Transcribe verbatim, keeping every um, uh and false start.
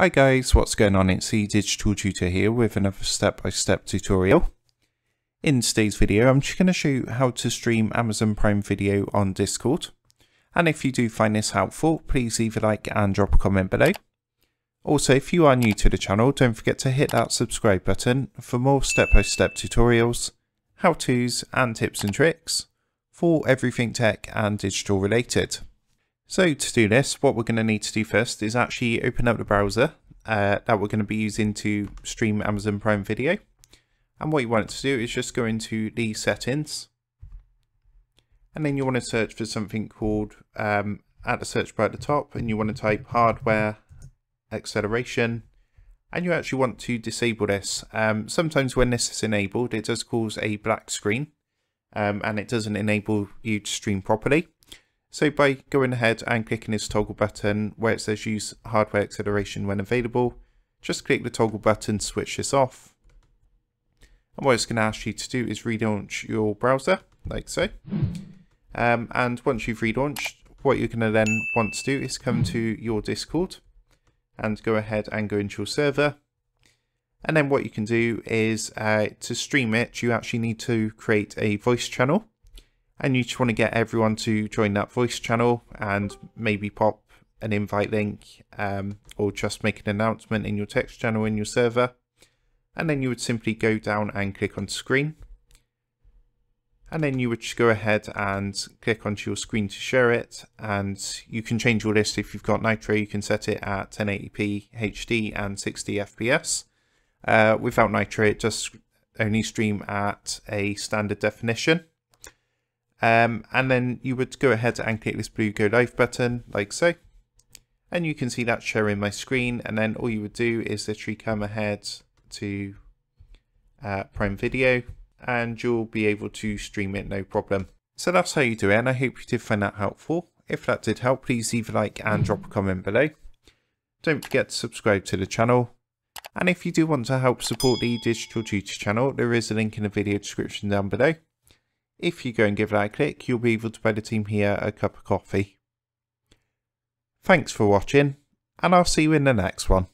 Hi guys, what's going on? It's the Digital Tutor here with another step-by-step tutorial. In today's video, I'm just going to show you how to stream Amazon Prime Video on Discord. And if you do find this helpful, please leave a like and drop a comment below. Also, if you are new to the channel, don't forget to hit that subscribe button for more step-by-step tutorials, how-tos and tips and tricks for everything tech and digital related. So to do this, what we're going to need to do first is actually open up the browser uh, that we're going to be using to stream Amazon Prime Video. And what you want it to do is just go into the settings. And then you want to search for something called, um, at the search bar at the top, and you want to type hardware acceleration. And you actually want to disable this. Um, sometimes when this is enabled, it does cause a black screen um, and it doesn't enable you to stream properly. So by going ahead and clicking this toggle button where it says use hardware acceleration when available, just click the toggle button to switch this off. And what it's going to ask you to do is relaunch your browser, like so. Um, and once you've relaunched, what you're going to then want to do is come to your Discord and go ahead and go into your server. And then what you can do is uh, to stream it, you actually need to create a voice channel. And you just want to get everyone to join that voice channel and maybe pop an invite link um, or just make an announcement in your text channel in your server. And then you would simply go down and click on screen. And then you would just go ahead and click onto your screen to share it. And you can change all this if you've got Nitro, you can set it at ten eighty p H D and sixty F P S. Uh, without Nitro, it just only stream at a standard definition. Um, and then you would go ahead and click this blue go live button like so, and you can see that sharing my screen. And then all you would do is literally come ahead to uh, Prime Video and you'll be able to stream it no problem. So that's how you do it, and I hope you did find that helpful. If that did help, please leave a like and drop a comment below. Don't forget to subscribe to the channel. And if you do want to help support the Digital Tutor channel, there is a link in the video description down below. If you go and give that a click, you'll be able to buy the team here a cup of coffee. Thanks for watching, and I'll see you in the next one.